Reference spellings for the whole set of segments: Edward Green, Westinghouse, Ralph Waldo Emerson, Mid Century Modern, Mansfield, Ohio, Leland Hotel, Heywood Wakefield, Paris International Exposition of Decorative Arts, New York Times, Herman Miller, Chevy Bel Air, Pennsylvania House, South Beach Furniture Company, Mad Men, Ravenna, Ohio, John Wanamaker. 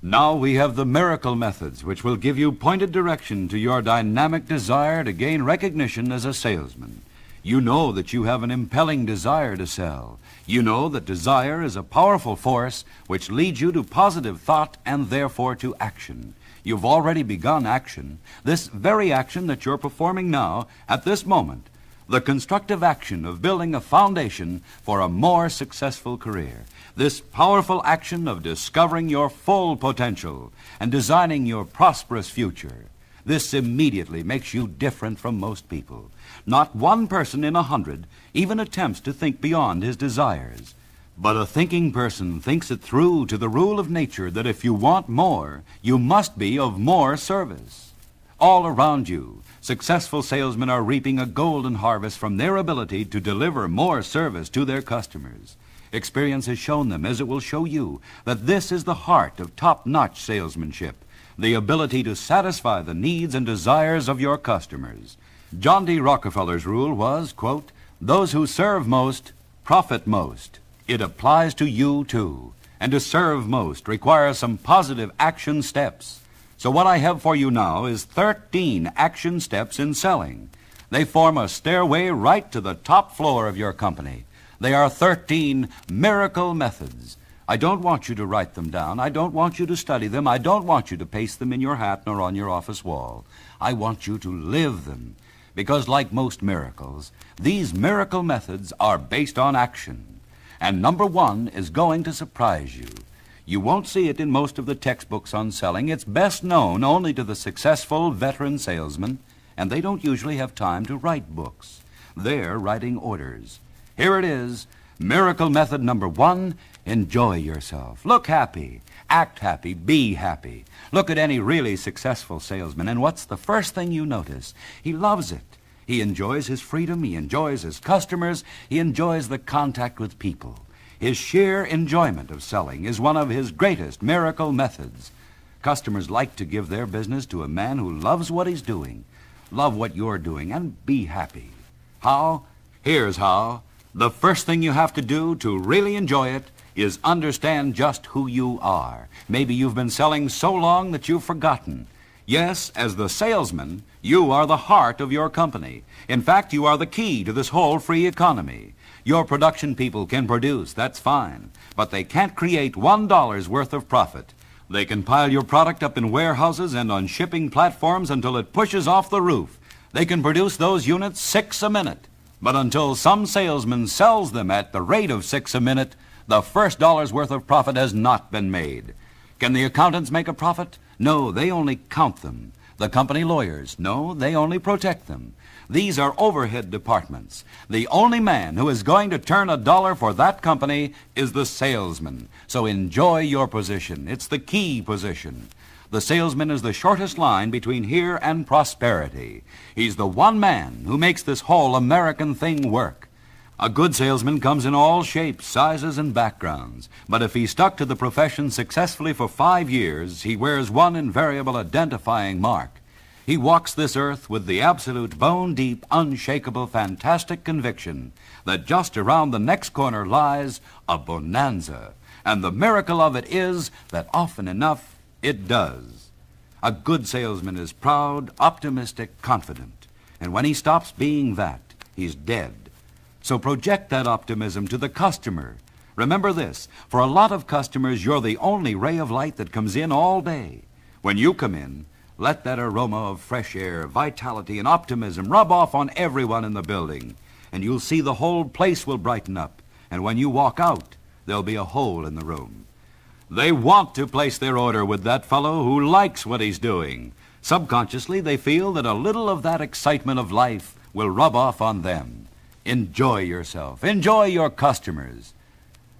Now we have the miracle methods, which will give you pointed direction to your dynamic desire to gain recognition as a salesman. You know that you have an impelling desire to sell. You know that desire is a powerful force which leads you to positive thought and therefore to action. You've already begun action, this very action that you're performing now at this moment, the constructive action of building a foundation for a more successful career. This powerful action of discovering your full potential and designing your prosperous future. This immediately makes you different from most people. Not one person in 100 even attempts to think beyond his desires. But a thinking person thinks it through to the rule of nature that if you want more, you must be of more service. All around you, successful salesmen are reaping a golden harvest from their ability to deliver more service to their customers. Experience has shown them, as it will show you, that this is the heart of top-notch salesmanship, the ability to satisfy the needs and desires of your customers. John D. Rockefeller's rule was, quote, "Those who serve most, profit most." It applies to you, too, and to serve most requires some positive action steps. So what I have for you now is 13 action steps in selling. They form a stairway right to the top floor of your company. They are 13 miracle methods. I don't want you to write them down. I don't want you to study them. I don't want you to paste them in your hat nor on your office wall. I want you to live them because, like most miracles, these miracle methods are based on action. And number one is going to surprise you. You won't see it in most of the textbooks on selling. It's best known only to the successful veteran salesman, and they don't usually have time to write books. They're writing orders. Here it is, miracle method number one, enjoy yourself. Look happy, act happy, be happy. Look at any really successful salesman, and what's the first thing you notice? He loves it. He enjoys his freedom, he enjoys his customers, he enjoys the contact with people. His sheer enjoyment of selling is one of his greatest miracle methods. Customers like to give their business to a man who loves what he's doing, love what you're doing, and be happy. How? Here's how. The first thing you have to do to really enjoy it is understand just who you are. Maybe you've been selling so long that you've forgotten. Yes, as the salesman, you are the heart of your company. In fact, you are the key to this whole free economy. Your production people can produce, that's fine, but they can't create $1 worth of profit. They can pile your product up in warehouses and on shipping platforms until it pushes off the roof. They can produce those units 6 a minute, but until some salesman sells them at the rate of 6 a minute, the first dollar's worth of profit has not been made. Can the accountants make a profit? No, they only count them. The company lawyers, no, they only protect them. These are overhead departments. The only man who is going to turn $1 for that company is the salesman. So enjoy your position. It's the key position. The salesman is the shortest line between here and prosperity. He's the one man who makes this whole American thing work. A good salesman comes in all shapes, sizes, and backgrounds. But if he stuck to the profession successfully for 5 years, he wears one invariable identifying mark. He walks this earth with the absolute bone-deep, unshakable, fantastic conviction that just around the next corner lies a bonanza. And the miracle of it is that often enough, it does. A good salesman is proud, optimistic, confident. And when he stops being that, he's dead. So project that optimism to the customer. Remember this, for a lot of customers, you're the only ray of light that comes in all day. When you come in, let that aroma of fresh air, vitality, and optimism rub off on everyone in the building, and you'll see the whole place will brighten up, and when you walk out, there'll be a hole in the room. They want to place their order with that fellow who likes what he's doing. Subconsciously, they feel that a little of that excitement of life will rub off on them. Enjoy yourself. Enjoy your customers.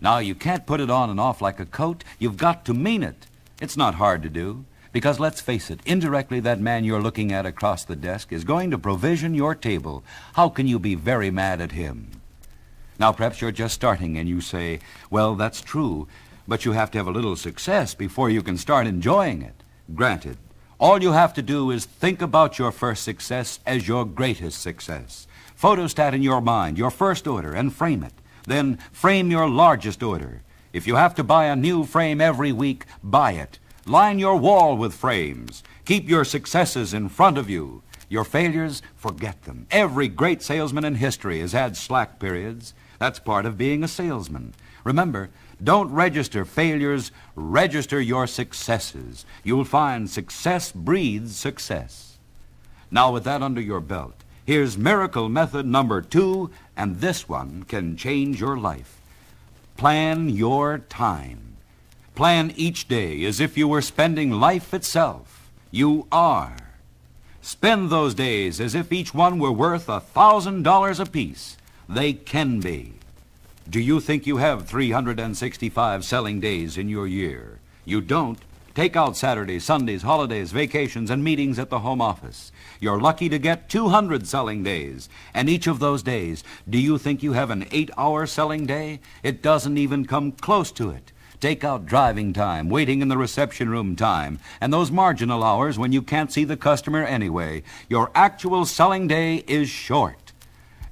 Now, you can't put it on and off like a coat. You've got to mean it. It's not hard to do, because let's face it, indirectly that man you're looking at across the desk is going to provision your table. How can you be very mad at him? Now, perhaps you're just starting and you say, well, that's true, but you have to have a little success before you can start enjoying it. Granted, all you have to do is think about your first success as your greatest success. Photostat in your mind your first order and frame it. Then frame your largest order. If you have to buy a new frame every week, buy it. Line your wall with frames. Keep your successes in front of you. Your failures, forget them. Every great salesman in history has had slack periods. That's part of being a salesman. Remember, don't register failures, register your successes. You'll find success breeds success. Now with that under your belt, here's miracle method number 2, and this one can change your life. Plan your time. Plan each day as if you were spending life itself. You are. Spend those days as if each one were worth $1,000 apiece. They can be. Do you think you have 365 selling days in your year? You don't. Take out Saturdays, Sundays, holidays, vacations, and meetings at the home office. You're lucky to get 200 selling days. And each of those days, do you think you have an 8-hour selling day? It doesn't even come close to it. Take out driving time, waiting in the reception room time, and those marginal hours when you can't see the customer anyway. Your actual selling day is short.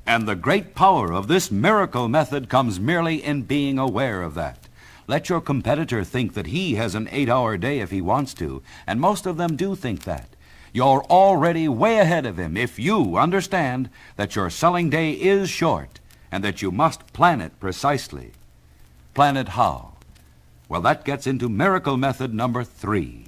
And the great power of this miracle method comes merely in being aware of that. Let your competitor think that he has an 8-hour day if he wants to, and most of them do think that. You're already way ahead of him if you understand that your selling day is short and that you must plan it precisely. Plan it how? Well, that gets into miracle method number 3.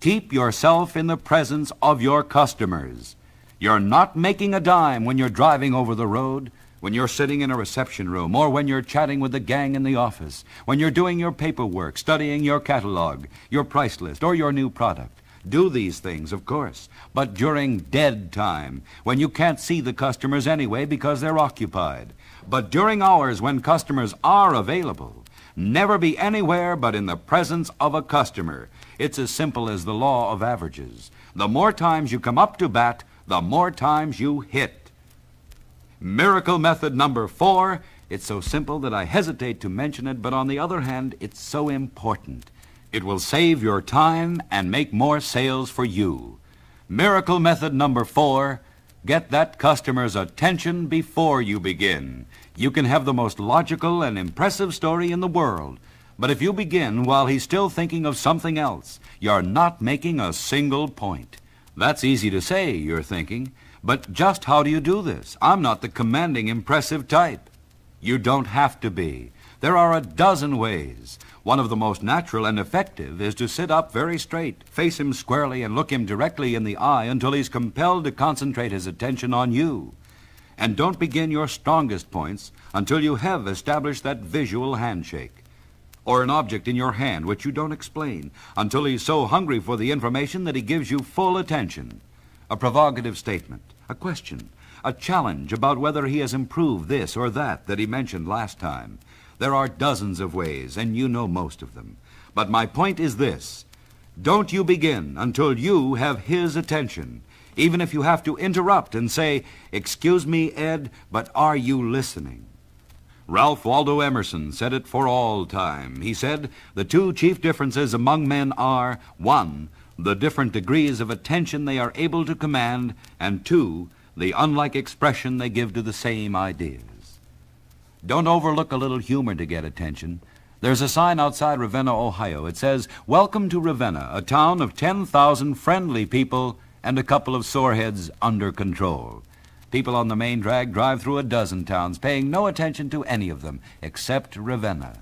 Keep yourself in the presence of your customers. You're not making a dime when you're driving over the road, when you're sitting in a reception room, or when you're chatting with the gang in the office, when you're doing your paperwork, studying your catalog, your price list, or your new product. Do these things, of course, but during dead time, when you can't see the customers anyway because they're occupied. But during hours when customers are available, never be anywhere but in the presence of a customer. It's as simple as the law of averages. The more times you come up to bat, the more times you hit. Miracle method number 4. It's so simple that I hesitate to mention it, but on the other hand, it's so important. It will save your time and make more sales for you. Miracle method number 4. Get that customer's attention before you begin. You can have the most logical and impressive story in the world, but if you begin while he's still thinking of something else, you're not making a single point. That's easy to say, you're thinking, but just how do you do this? I'm not the commanding, impressive type. You don't have to be. There are a dozen ways. One of the most natural and effective is to sit up very straight, face him squarely, and look him directly in the eye until he's compelled to concentrate his attention on you. And don't begin your strongest points until you have established that visual handshake, or an object in your hand which you don't explain, until he's so hungry for the information that he gives you full attention. A provocative statement, a question, a challenge about whether he has improved this or that he mentioned last time. There are dozens of ways, and you know most of them. But my point is this: don't you begin until you have his attention, even if you have to interrupt and say, "Excuse me, Ed, but are you listening?" Ralph Waldo Emerson said it for all time. He said, "The two chief differences among men are, 1, the different degrees of attention they are able to command, and 2, the unlike expression they give to the same ideas." Don't overlook a little humor to get attention. There's a sign outside Ravenna, Ohio. It says, "Welcome to Ravenna, a town of 10,000 friendly people and a couple of soreheads under control." People on the main drag drive through a dozen towns, paying no attention to any of them, except Ravenna.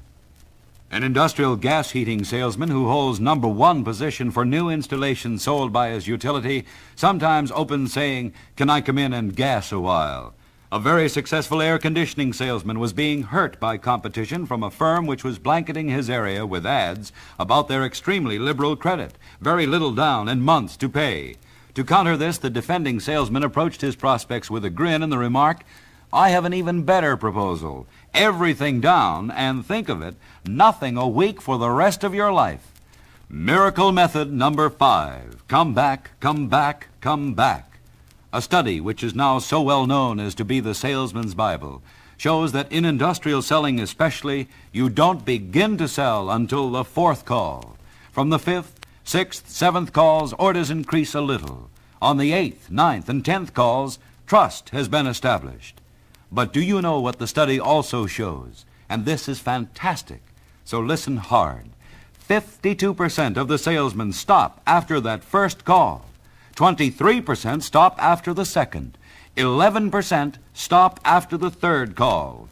An industrial gas heating salesman who holds #1 position for new installations sold by his utility sometimes opens saying, "Can I come in and gas a while?" A very successful air conditioning salesman was being hurt by competition from a firm which was blanketing his area with ads about their extremely liberal credit, very little down and months to pay. To counter this, the defending salesman approached his prospects with a grin and the remark, "I have an even better proposal. Everything down, and think of it, nothing a week for the rest of your life." Miracle method number 5. Come back, come back, come back. A study which is now so well known as to be the salesman's Bible shows that in industrial selling especially, you don't begin to sell until the 4th call. From the 5th, 6th, 7th calls, orders increase a little. On the 8th, 9th, and 10th calls, trust has been established. But do you know what the study also shows? And this is fantastic, so listen hard. 52% of the salesmen stop after that first call. 23% stop after the second. 11% stop after the third call.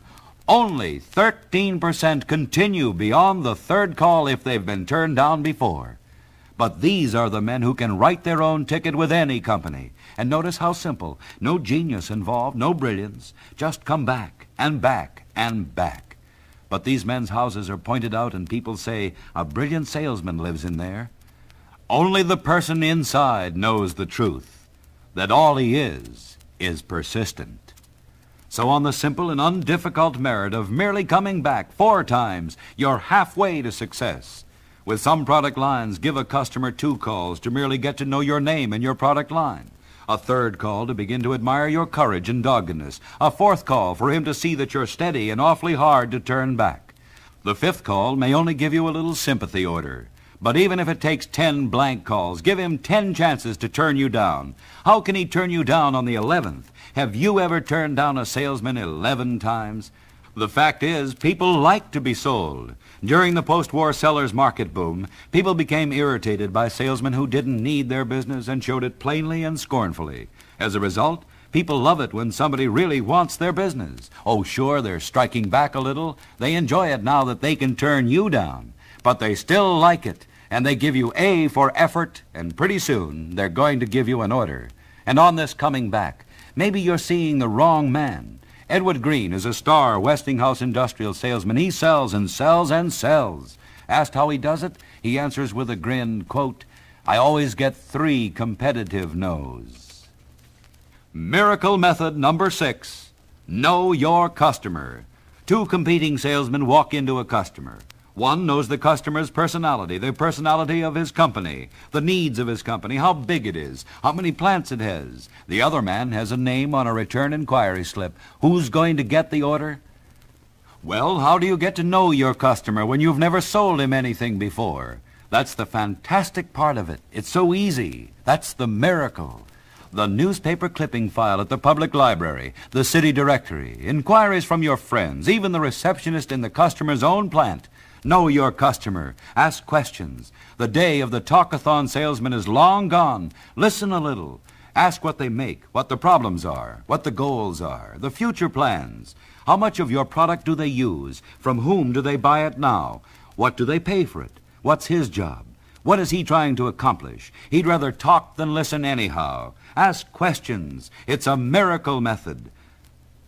Only 13% continue beyond the third call if they've been turned down before. But these are the men who can write their own ticket with any company. And notice how simple. No genius involved, no brilliance. Just come back and back and back. But these men's houses are pointed out and people say, a brilliant salesman lives in there. Only the person inside knows the truth, that all he is persistent. So on the simple and undifficult merit of merely coming back 4 times, you're halfway to success. With some product lines, give a customer 2 calls to merely get to know your name and your product line. A 3rd call to begin to admire your courage and doggedness. A 4th call for him to see that you're steady and awfully hard to turn back. The 5th call may only give you a little sympathy order. But even if it takes 10 blank calls, give him 10 chances to turn you down. How can he turn you down on the 11th? Have you ever turned down a salesman 11 times? The fact is, people like to be sold. During the post-war sellers' market boom, people became irritated by salesmen who didn't need their business and showed it plainly and scornfully. As a result, people love it when somebody really wants their business. Oh, sure, they're striking back a little. They enjoy it now that they can turn you down. But they still like it. And they give you A for effort, and pretty soon they're going to give you an order. And on this coming back, maybe you're seeing the wrong man. Edward Green is a star Westinghouse industrial salesman. He sells and sells and sells. Asked how he does it, he answers with a grin, quote, "I always get 3 competitive no's. Miracle method number 6, know your customer. 2 competing salesmen walk into a customer. One knows the customer's personality, the personality of his company, the needs of his company, how big it is, how many plants it has. The other man has a name on a return inquiry slip. Who's going to get the order? Well, how do you get to know your customer when you've never sold him anything before? That's the fantastic part of it. It's so easy. That's the miracle. The newspaper clipping file at the public library, the city directory, inquiries from your friends, even the receptionist in the customer's own plant. Know your customer. Ask questions. The day of the talkathon salesman is long gone. Listen a little. Ask what they make, what the problems are, what the goals are, the future plans. How much of your product do they use? From whom do they buy it now? What do they pay for it? What's his job? What is he trying to accomplish? He'd rather talk than listen anyhow. Ask questions. It's a miracle method.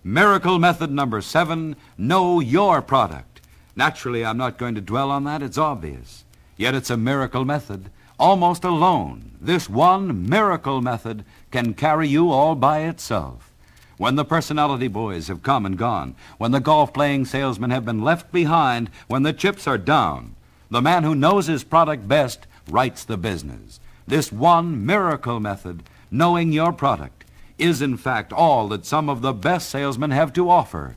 Miracle method number 7, know your product. Naturally, I'm not going to dwell on that. It's obvious. Yet it's a miracle method. Almost alone, this one miracle method can carry you all by itself. When the personality boys have come and gone, when the golf-playing salesmen have been left behind, when the chips are down, the man who knows his product best writes the business. This one miracle method, knowing your product, is in fact all that some of the best salesmen have to offer.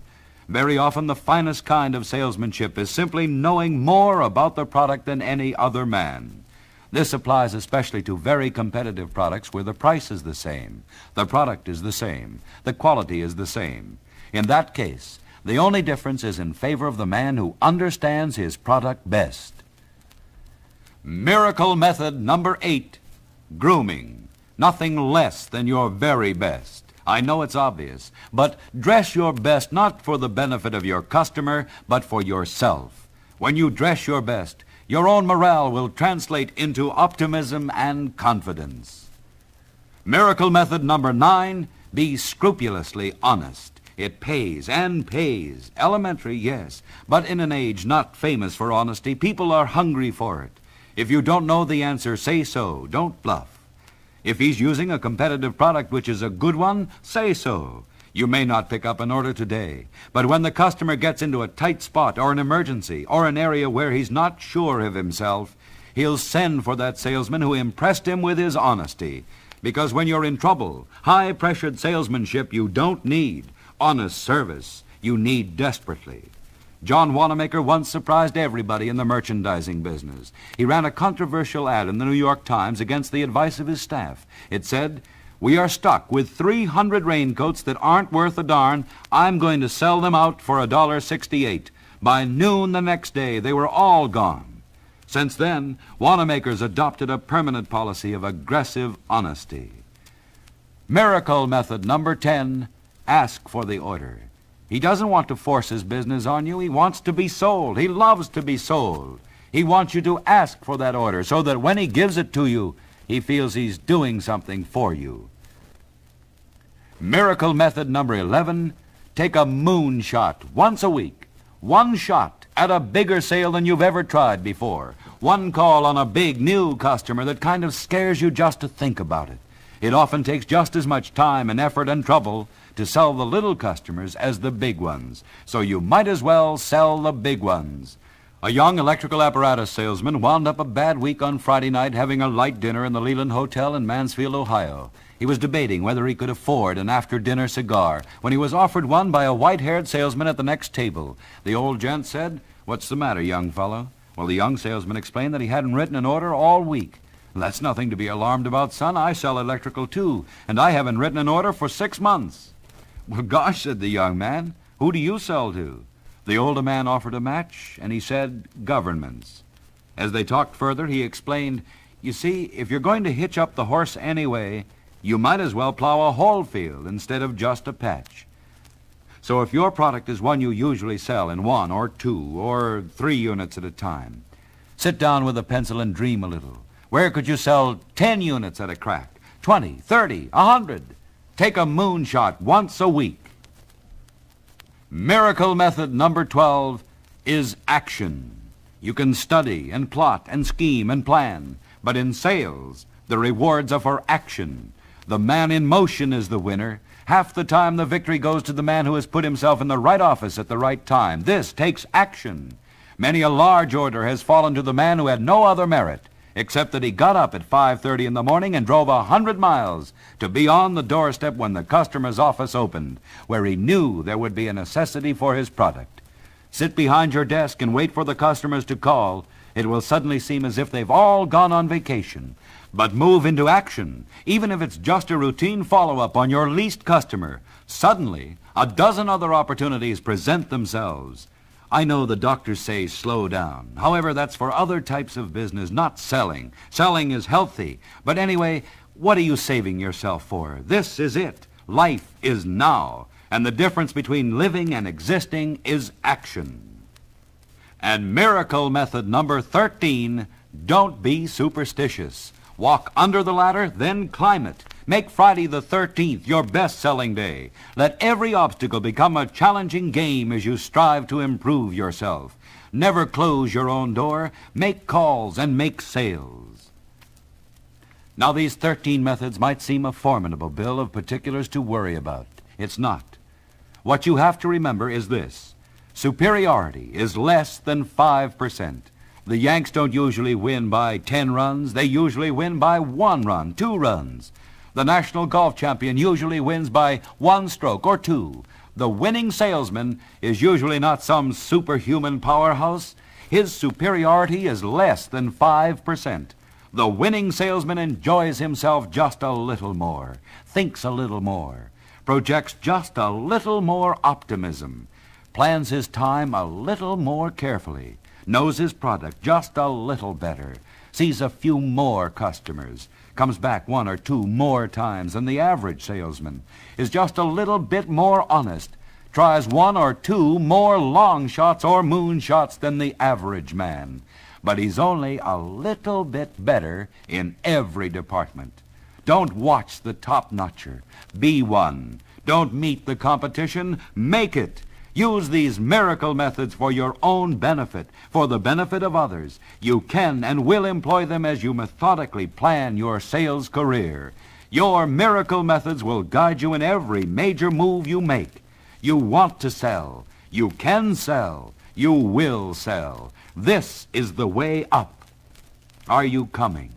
Very often the finest kind of salesmanship is simply knowing more about the product than any other man. This applies especially to very competitive products where the price is the same, the product is the same, the quality is the same. In that case, the only difference is in favor of the man who understands his product best. Miracle method number 8, grooming. Nothing less than your very best. I know it's obvious, but dress your best not for the benefit of your customer, but for yourself. When you dress your best, your own morale will translate into optimism and confidence. Miracle method number 9, be scrupulously honest. It pays and pays. Elementary, yes, but in an age not famous for honesty, people are hungry for it. If you don't know the answer, say so. Don't bluff. If he's using a competitive product which is a good one, say so. You may not pick up an order today, but when the customer gets into a tight spot or an emergency or an area where he's not sure of himself, he'll send for that salesman who impressed him with his honesty. Because when you're in trouble, high-pressured salesmanship you don't need. Honest service you need desperately. John Wanamaker once surprised everybody in the merchandising business. He ran a controversial ad in the New York Times against the advice of his staff. It said, "We are stuck with 300 raincoats that aren't worth a darn. I'm going to sell them out for $1.68. By noon the next day, they were all gone." Since then, Wanamaker's adopted a permanent policy of aggressive honesty. Miracle method number 10, ask for the order. He doesn't want to force his business on you. He wants to be sold. He loves to be sold. He wants you to ask for that order so that when he gives it to you, he feels he's doing something for you. Miracle method number 11, take a moonshot once a week. One shot at a bigger sale than you've ever tried before. One call on a big new customer that kind of scares you just to think about it. It often takes just as much time and effort and trouble to sell the little customers as the big ones. So you might as well sell the big ones. A young electrical apparatus salesman wound up a bad week on Friday night having a light dinner in the Leland Hotel in Mansfield, Ohio. He was debating whether he could afford an after-dinner cigar when he was offered one by a white-haired salesman at the next table. The old gent said, "What's the matter, young fellow?" Well, the young salesman explained that he hadn't written an order all week. "That's nothing to be alarmed about, son. I sell electrical, too, and I haven't written an order for 6 months. "Well, gosh," said the young man, "who do you sell to?" The older man offered a match, and he said, "Governments." As they talked further, he explained, "You see, if you're going to hitch up the horse anyway, you might as well plow a whole field instead of just a patch. So if your product is one you usually sell in 1 or 2 or 3 units at a time, sit down with a pencil and dream a little. Where could you sell 10 units at a crack, 20, 30, 100? Take a moonshot once a week." Miracle method number 12 is action. You can study and plot and scheme and plan, but in sales, the rewards are for action. The man in motion is the winner. Half the time the victory goes to the man who has put himself in the right office at the right time. This takes action. Many a large order has fallen to the man who had no other merit, except that he got up at 5:30 in the morning and drove 100 miles to be on the doorstep when the customer's office opened, where he knew there would be a necessity for his product. Sit behind your desk and wait for the customers to call. It will suddenly seem as if they've all gone on vacation. But move into action, even if it's just a routine follow-up on your least customer. Suddenly, a dozen other opportunities present themselves. I know the doctors say slow down. However, that's for other types of business, not selling. Selling is healthy. But anyway, what are you saving yourself for? This is it. Life is now. And the difference between living and existing is action. And miracle method number 13, don't be superstitious. Walk under the ladder, then climb it. Make Friday the 13th your best-selling day. Let every obstacle become a challenging game as you strive to improve yourself. Never close your own door. Make calls and make sales. Now, these 13 methods might seem a formidable bill of particulars to worry about. It's not. What you have to remember is this. Superiority is less than 5%. The Yanks don't usually win by 10 runs. They usually win by 1 run, 2 runs. The national golf champion usually wins by 1 stroke or 2. The winning salesman is usually not some superhuman powerhouse. His superiority is less than 5%. The winning salesman enjoys himself just a little more, thinks a little more, projects just a little more optimism, plans his time a little more carefully, knows his product just a little better, sees a few more customers, comes back 1 or 2 more times than the average salesman, is just a little bit more honest, tries 1 or 2 more long shots or moon shots than the average man. But he's only a little bit better in every department. Don't watch the top-notcher. Be one. Don't meet the competition. Make it. Use these miracle methods for your own benefit, for the benefit of others. You can and will employ them as you methodically plan your sales career. Your miracle methods will guide you in every major move you make. You want to sell. You can sell. You will sell. This is the way up. Are you coming?